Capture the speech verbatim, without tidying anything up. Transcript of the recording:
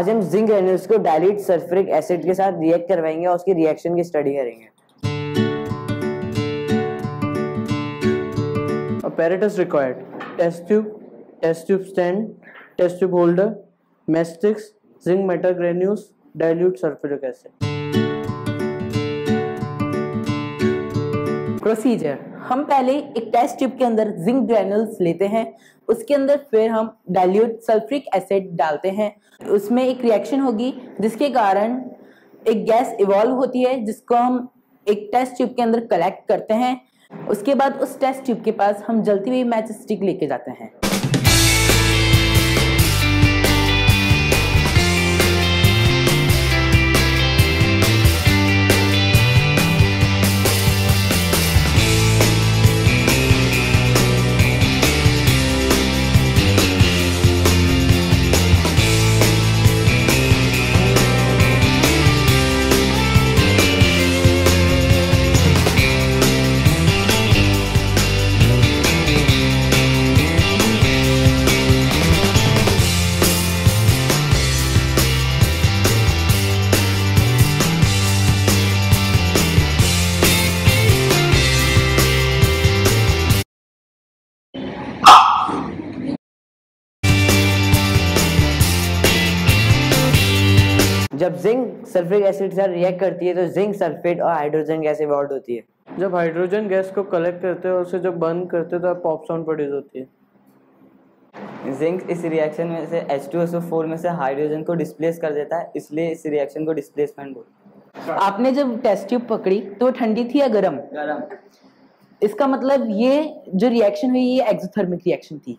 आज हम zinc energy को डाइल्यूट सल्फ्यूरिक एसिड के साथ रिएक्ट करवाएंगे और उसकी रिएक्शन की स्टडी करेंगे। Apparatus required: test tube, test tube stand, test tube holder, matchsticks, zinc metal granules, dilute sulphuric acid. Procedure: हम पहले एक टेस्ट ट्यूब के अंदर जिंक ग्रेन्यूल्स लेते हैं, उसके अंदर फिर हम डाइल्यूट सल्फ्यूरिक एसिड डालते हैं। उसमें एक रिएक्शन होगी जिसके कारण एक गैस इवॉल्व होती है, जिसको हम एक टेस्ट ट्यूब के अंदर कलेक्ट करते हैं। उसके बाद उस टेस्ट ट्यूब के पास हम जलती हुई मैच स्टिक लेके जाते हैं। जब जिंक सल्फ्यूरिक एसिड से रिएक्ट करती है तो जिंक सल्फेट और हाइड्रोजन गैस इवॉल्व होती है। जब हाइड्रोजन गैस को कलेक्ट करते हो और उसे जब बर्न करते हो तो पॉप साउंड प्रोड्यूस होती है। जिंक इस रिएक्शन में से H two S O four में से हाइड्रोजन को डिस्प्लेस कर देता है, इसलिए इस रिएक्शन को डिस्प्लेसमेंट बोलते हैं। आपने जब टेस्ट ट्यूब पकड़ी तो ठंडी थी या गर्म? गर्म। इसका मतलब ये जो रिएक्शन हुई ये एक्सोथर्मिक रिएक्शन थी।